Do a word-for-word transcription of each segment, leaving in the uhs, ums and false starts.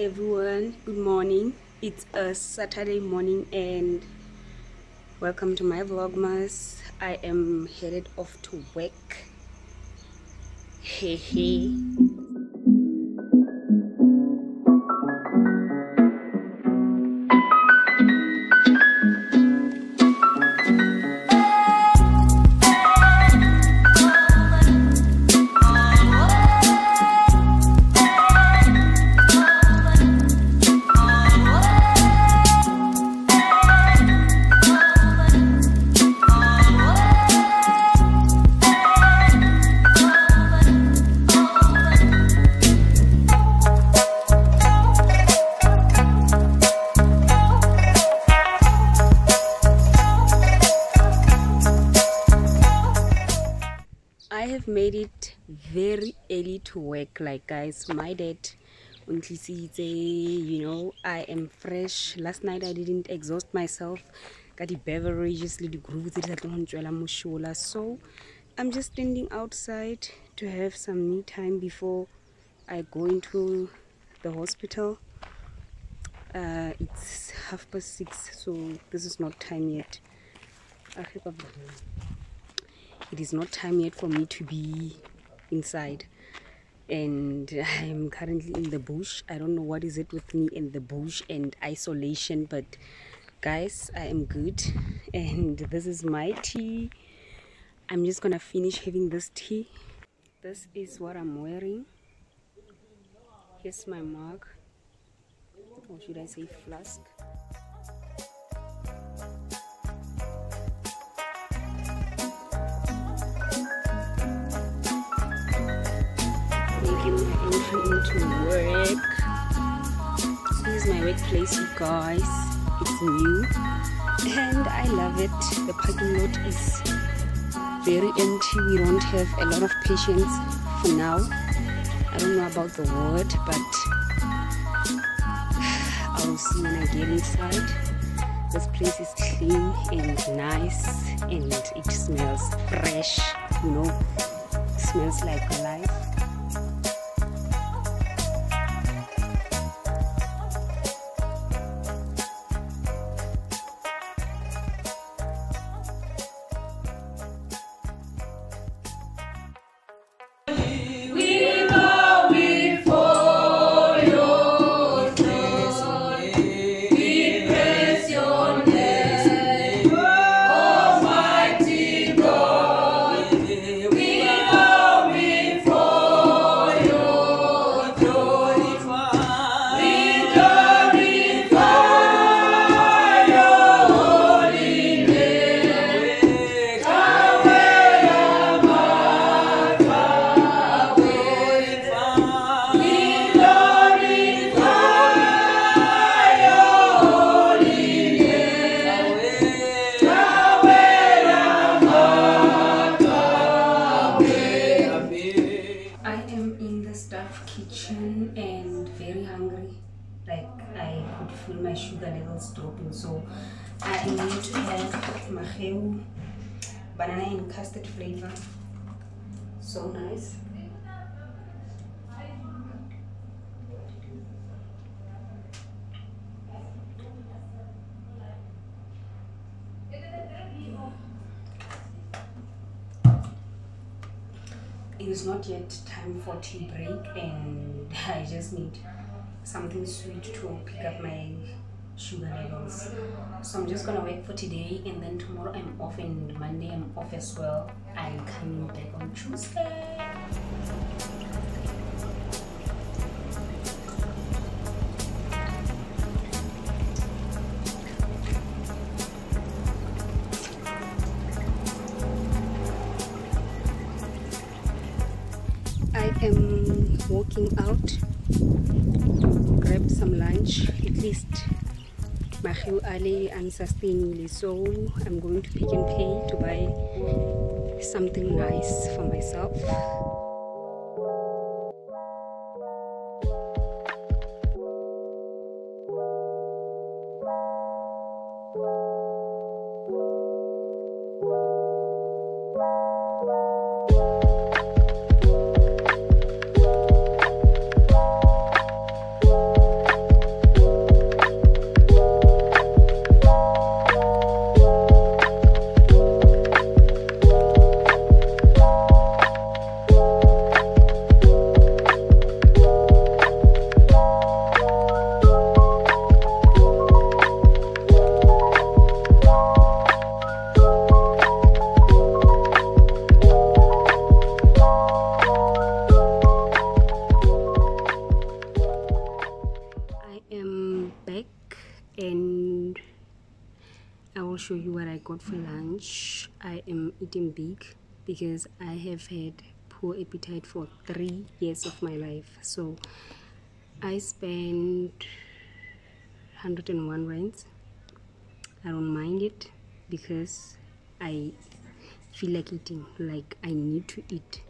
everyone, good morning. It's a Saturday morning and welcome to my vlogmas. I am headed off to work. Hey hey. Made it very early to work, like guys. My dad, you know, I am fresh. Last night I didn't exhaust myself. Got the beverages, little grooves, so I'm just standing outside to have some me time before I go into the hospital. Uh, it's half past six, so this is not time yet. It is not time yet for me to be inside, and I am currently in the bush. I don't know what is it with me in the bush and isolation, but guys, I am good. And this is my tea. I'm just gonna finish having this tea. This is what I'm wearing. Here's my mug, or should I say flask. Into work. This is my workplace, you guys. It's new and I love it. The parking lot is very empty. We don't have a lot of patients for now. I don't know about the word, but I will see when I get inside. This place is clean and nice and it smells fresh, you know. It smells like life. So I am going to have makheu, banana and custard flavor. So nice. It is not yet time for tea break and I just need something sweet to pick up my sugar levels. So I'm just gonna wait for today, and then tomorrow I'm off, and Monday I'm off as well. I'm coming back on Tuesday. I am walking out to grab some lunch, at least Makheu Ali and Sustainably, so I'm going to Pick and Pay to buy something nice for myself. and I will show you what I got for lunch. I am eating big because I have had poor appetite for three years of my life. So I spent one hundred and one rands. I don't mind it because I feel like eating, like I need to eat.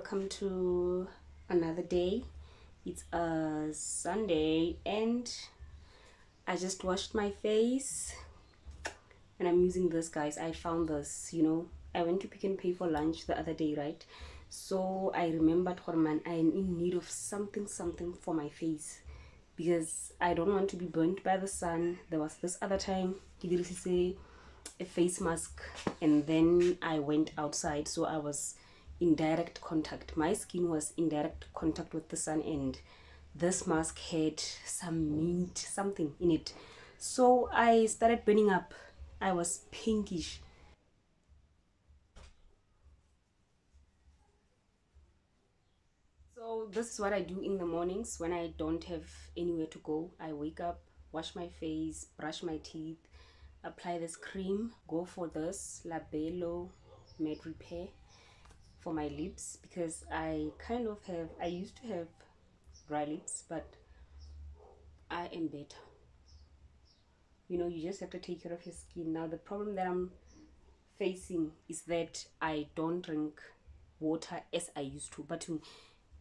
Welcome to another day. It's a Sunday and I just washed my face and I'm using this, guys. I found this, you know, I went to Pick and Pay for lunch the other day, right? So I remembered, Horman, I am in need of something something for my face because I don't want to be burnt by the sun. There was this other time a face mask and then I went outside, so I was in direct contact. My skin was in direct contact with the sun and this mask had some mint something in it, so I started burning up. I was pinkish. So this is what I do in the mornings when I don't have anywhere to go. I wake up, wash my face, brush my teeth, apply this cream, go for this Labello Med Repair for my lips because I kind of have, I used to have dry lips, but I am better. You know, you just have to take care of your skin. Now the problem that I'm facing is that I don't drink water as I used to, but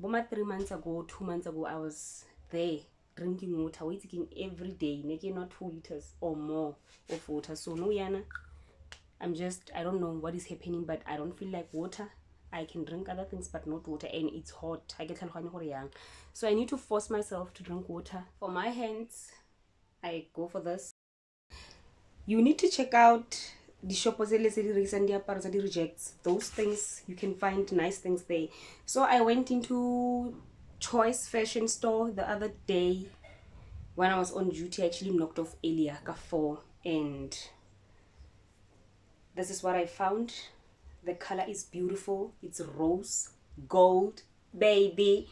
about three months ago two months ago I was there drinking water, waiting every day, making not two liters or more of water. So no yana, I'm just, I don't know what is happening, but I don't feel like water. I can drink other things but not water, and it's hot. I get so I need to force myself to drink water. For my hands, I go for this. You need to check out the shop rejects. Those things, you can find nice things there. So I went into Choice Fashion store the other day when I was on duty. I actually knocked off earlier four, and this is what I found. The color is beautiful. It's rose gold, baby,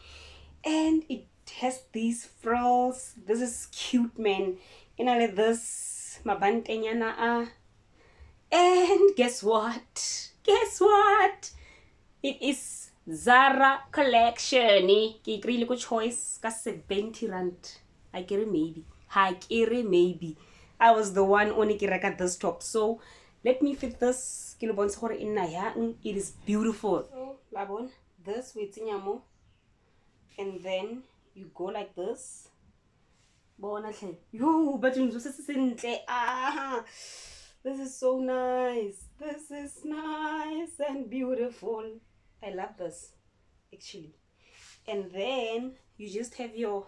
and it has these frills. This is cute, man. And I like this mabantenyana. And guess what? Guess what? It is Zara collection. Ke kry-ile ko Choice ka seventy rand. I carry maybe. I carry maybe. I was the one only ki reka this top. So let me fit this. It is beautiful. So, Labon, this with nyamo, and then you go like this. Yo, but this is so nice. This is nice and beautiful. I love this actually. And then you just have your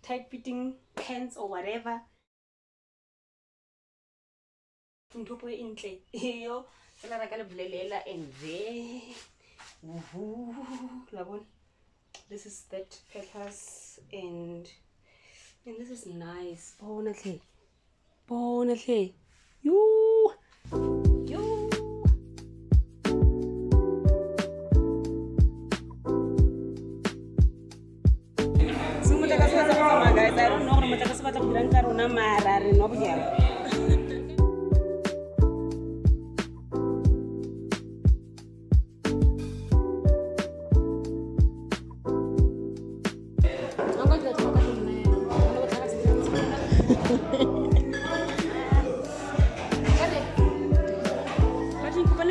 tight fitting pants or whatever. And then, woohoo, this is that peppers, and and this is nice. Bonate, bonate, you, you.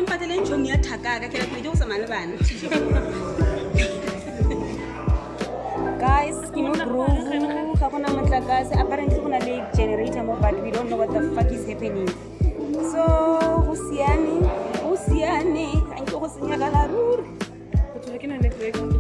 Guys, apparently we have a generator, but we don't know what the fuck is happening. So, Usiani, Usiani, I'm going to